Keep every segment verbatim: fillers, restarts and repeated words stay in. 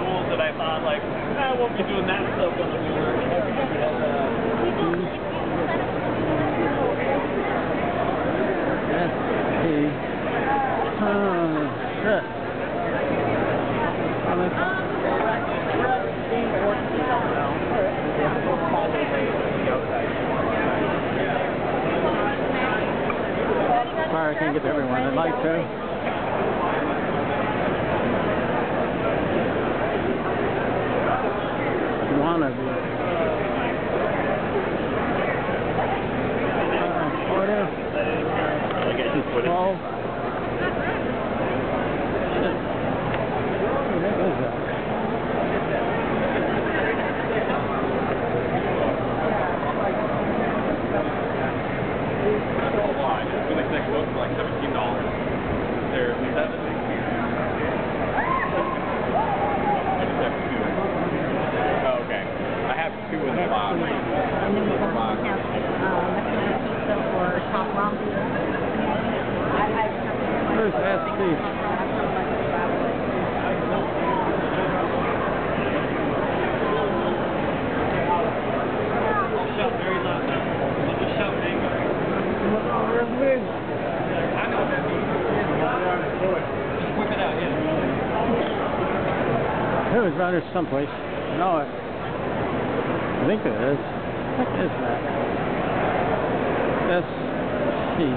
rules that I thought, like, I won't be doing that stuff when I'm doing it. Sorry, I can't get to everyone I'd like to. There's around here someplace. No, I think there is. What is that? That's she.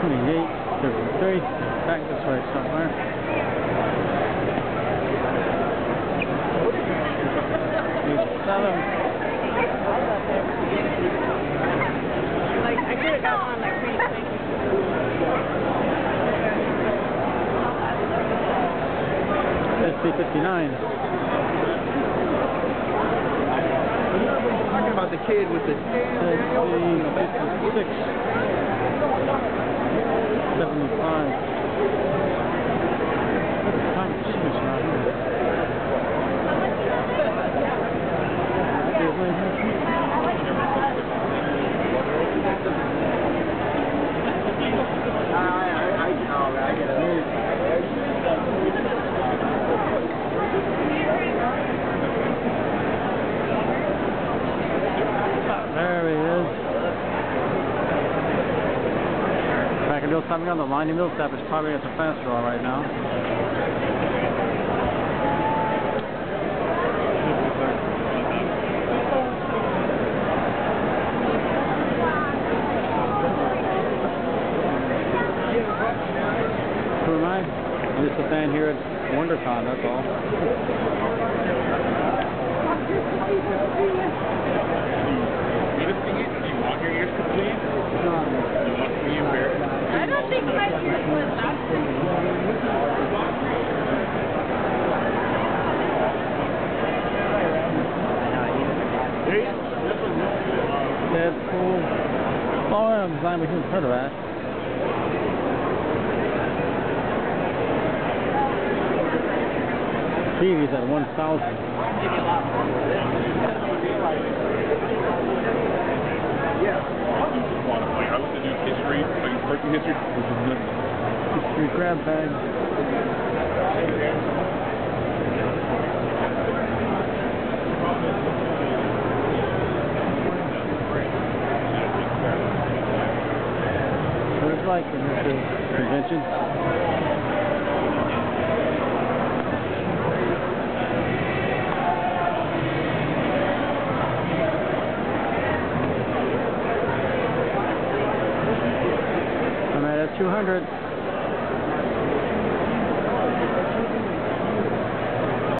twenty-eight, thirty-three, back this way somewhere. Like, I could have got one, like, pretty quick. That's three fifty-nine. Talking about the kid with the... Something on the line in Millsap is probably at the fast draw right now. Who am I? I'm just a fan here at WonderCon, that's all. Do you want your ears to bleed? Do you want to be embarrassed? I don't think my ears went last time. Deadpool. Oh, I'm glad we didn't heard of that. T V's at one thousand. I was to do history, like working history. History grab bag. What it's like in this convention. two hundred